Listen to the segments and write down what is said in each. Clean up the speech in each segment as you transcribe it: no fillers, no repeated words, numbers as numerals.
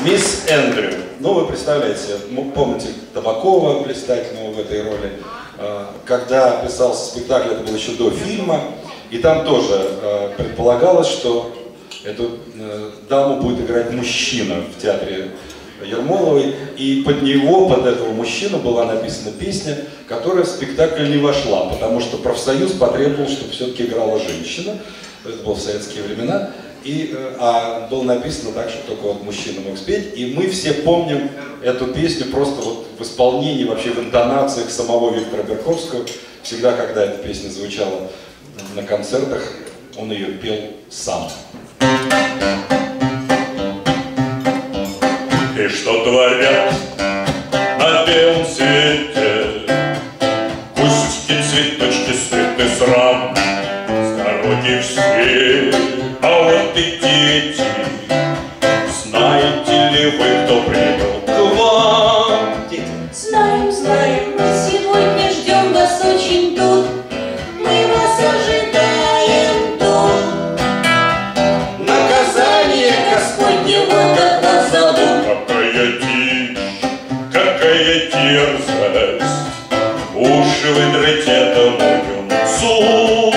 Мисс Эндрю. Ну, вы представляете, помните Табакова блистательного в этой роли. Когда писался спектакль, это было еще до фильма, и там тоже предполагалось, что эту даму будет играть мужчина в театре Ермоловой, и под него, под этого мужчину, была написана песня, которая в спектакль не вошла, потому что профсоюз потребовал, чтобы все-таки играла женщина, это было в советские времена, и, было написано так, что только вот мужчина мог спеть, и мы все помним эту песню просто вот в исполнении, вообще в интонациях самого Виктора Берковского. Всегда, когда эта песня звучала на концертах, он ее пел сам. И что творят на белом свете кустики, цветочки, светы срам, с дороги все, а вот и дети. Знаете ли вы, кто прибыл к вам? Знаем, знаем, мы сегодня ждем вас очень тут, мы вас ожидаем тут. Наказание Господне вот от нас зовут. Какая дичь, какая дерзость, уши выдрать этому юнцу.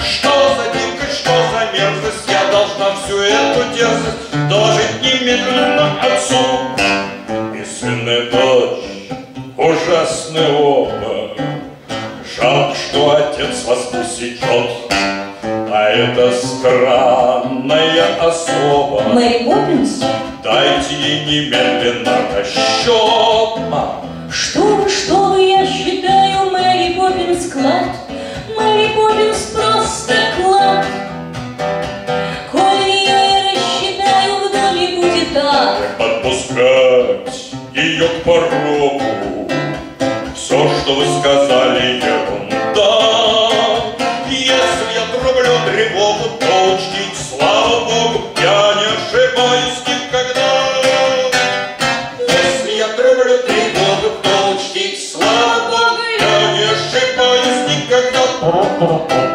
Что за дикость, что за мерзость, я должна всю эту дерзость доложить немедленно отцу. И сын и дочь, ужасный оба, жалко, что отец вас усечет, а это странная особа. Мэри Поппинс? Дайте ей немедленно расчет. Что вы, я считаю, Мэри Поппинс клад, Мэри Поппинс просто клад. Коль я и рассчитаю, в доме будет так. Подпускать ее к порогу, все, что вы сказали, ерунда. Если я трублю тревогу, то учтите, слава Богу, я не ошибаюсь никогда. Если я трублю тревогу, то учтите, слава Богу, я не ошибаюсь никогда.